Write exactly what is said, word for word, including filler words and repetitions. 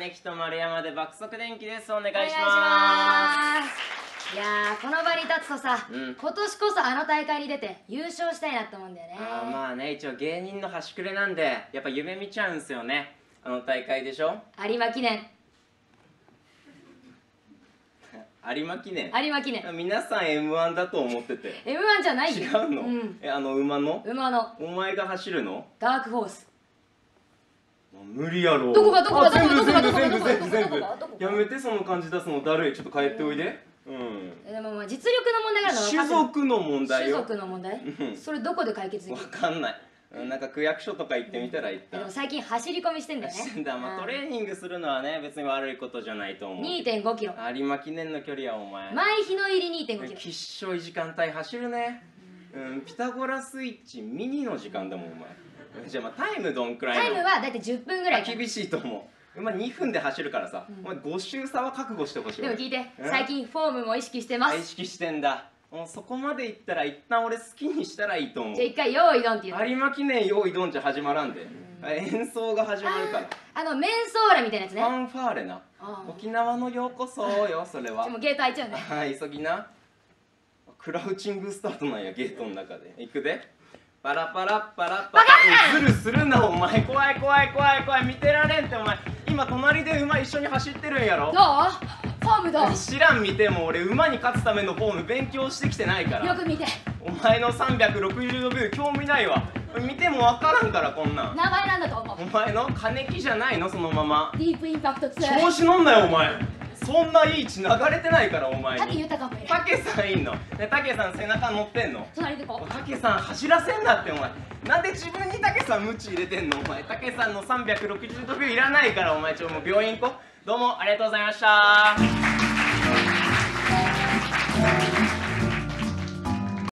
根木と丸山で爆速電気です。お願いします。いやー、この場に立つとさ、うん、今年こそあの大会に出て優勝したいなと思うんだよね。あーまあね、一応芸人の端くれなんでやっぱ夢見ちゃうんすよね。あの大会でしょ、有馬記念。有馬記念、有馬記念、皆さん エムワン だと思っててエムワン じゃないよ。違うの、うん、え、あの馬の馬のお前が走るのダークホース。無理やろ。どこがどこがどこがどこがどこがどこがどこがどこがどこが。やめて、その感じ出すのだるい。ちょっと帰っておいで。うん、でもまあ実力の問題があるのは種族の問題よ。種族の問題、それどこで解決できる？分かんない。なんか区役所とか行ってみたら行った。でも最近走り込みしてんだよね。してんだ。まあトレーニングするのはね、別に悪いことじゃないと思う。にてんごキロ。有馬記念の距離はお前。前日の入り にてんごキロ。きっしょい時間帯走るね。うん、ピタゴラスイッチミニの時間だもんお前。じゃあまあタイムどんくらいの？タイムはだいたいじゅっぷんぐらい。厳しいと思う。まあにふんで走るからさ、お前ご周差は覚悟してほしい。でも聞いて、最近フォームも意識してます。意識してんだ。もうそこまでいったら一旦俺好きにしたらいいと思う。じゃあ一回用意どんって言うの。有馬記念用意どんじゃ始まらんで、演奏が始まるから。あのメンソーラみたいなやつね。ファンファーレな。沖縄のようこそよ、それは。でもゲート開いちゃうね。はい、急ぎな。クラウチングスタートなんや、ゲートの中で。行くで。パラパラパラパラ。ズルするなお前。怖い怖い怖い怖い、見てられんってお前。今隣で馬一緒に走ってるんやろ。どう？フォームどう？知らん。見ても俺馬に勝つためのフォーム勉強してきてないから。よく見て。お前のさんびゃくろくじゅうどビュー興味ないわ。見ても分からんからこんなん。名前なんだと思う。お前の金木じゃないのそのまま。ディープインパクトツー。調子乗んなよお前。そんないい位置流れてないからお前に。タケ豊もいる。タケさんいんの。でタケさん背中乗ってんの。隣でこう。タケさん走らせんなってお前。なんで自分にタケさんムチ入れてんのお前。タケさんのさんびゃくろくじゅうどビューいらないからお前。ちょもう病院行こう。どうもありがとうございました。